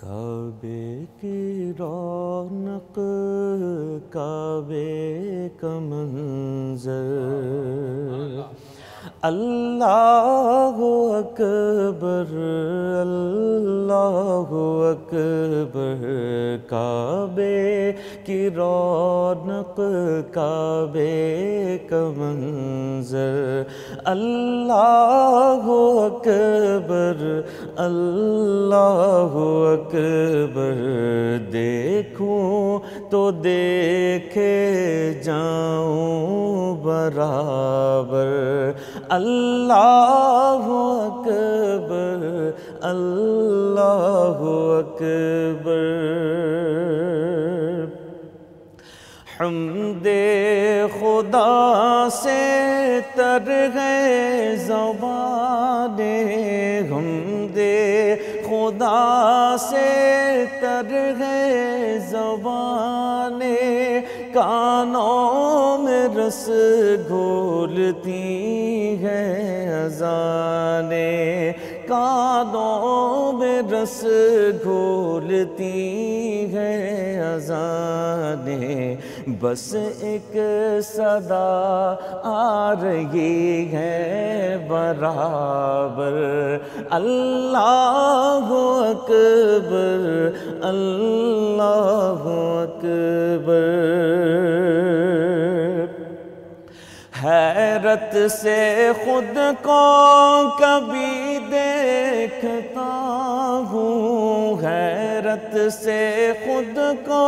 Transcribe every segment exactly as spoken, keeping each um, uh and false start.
काबे की रौनक काबे का मंजर, अल्लाहु अकबर अल्लाहु अकबर। काबे की रौनक काबे का मंजर, अल्लाहु अकबर अल्लाहु अकबर। देखूं तो देखे जाऊं बराबर, अल्लाहु अकबर अल्लाहु अकबर। हम्दे खुदा से तर है ज़बाने, हम्दे खुदा से तर है ज़बाने। कानों में रस घोलती है अज़ाने, कानों में रस घोलती है अज़ाने। बस एक सदा आ रही है बराबर, अल्लाहु अकबर अल्लाहु अकबर। हैरत से खुद को कभी देखता हूँ, हैरत से खुद को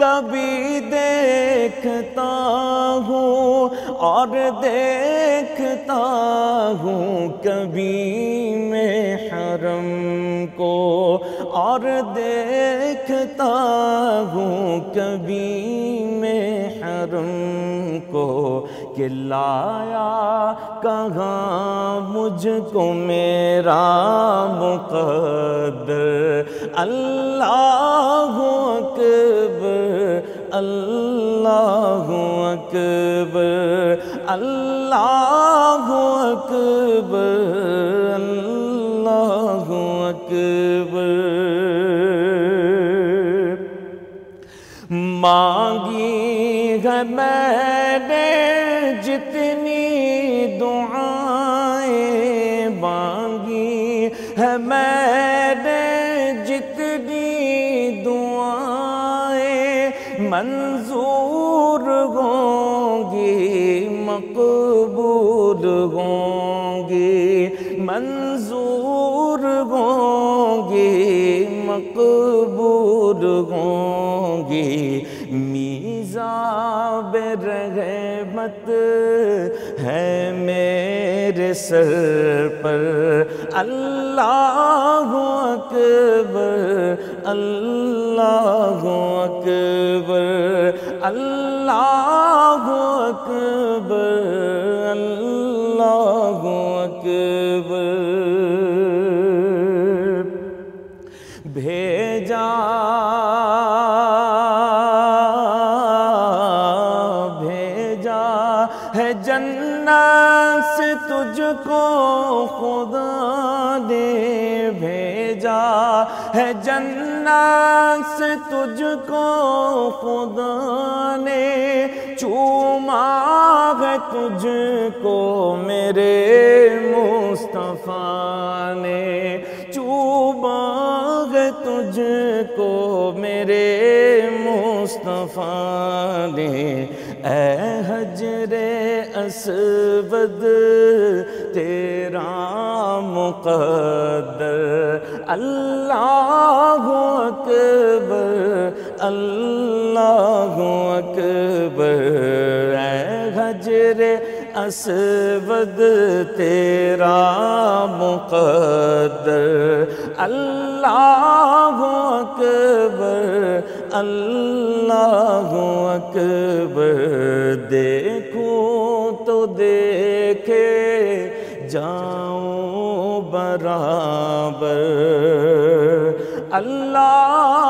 कभी देखता हूँ। और देखता हूँ कभी मैं हरम को, और देखता हूँ कभी मैं हरम को। कि लाया कहाँ मुझको मेरा मुक़द्दर, अल्लाहु अकबर अल्लाहु अकबर, अल्लाहु अकबर अल्लाहु अकबर। मांगी है मैंने जितनी दुआएं, मांगी है मैंने जितनी दुआएं। मंजूर होंगी मकबूल होंगी, मंजूर होंगी मकबूल होंगी। मीज़ाब रहमत है मेरे सर पर, अल्लाहु अकबर अल्लाहु अकबर, अल्लाहु अकबर अल्लाहु अकबर। भेजा है जन्नत से तुझको खुदा ने, भेजा है जन्नत से तुझको खुदा ने। चूमा है तुझको मेरे मुस्तफ़ा ने, चूमा है तुझको मेरे मुस्तफ़ा ने। ऐ हजरे अस्वद तेरा मुक़द्दर, अल्लाहु अकबर अल्लाहु अकबर। ऐ हजरे अस्वद तेरा मुक़द्दर, अल्लाहु अकबर अल्लाहु अकबर। देखूं तो देखे जाऊं बराबर, अल्लाह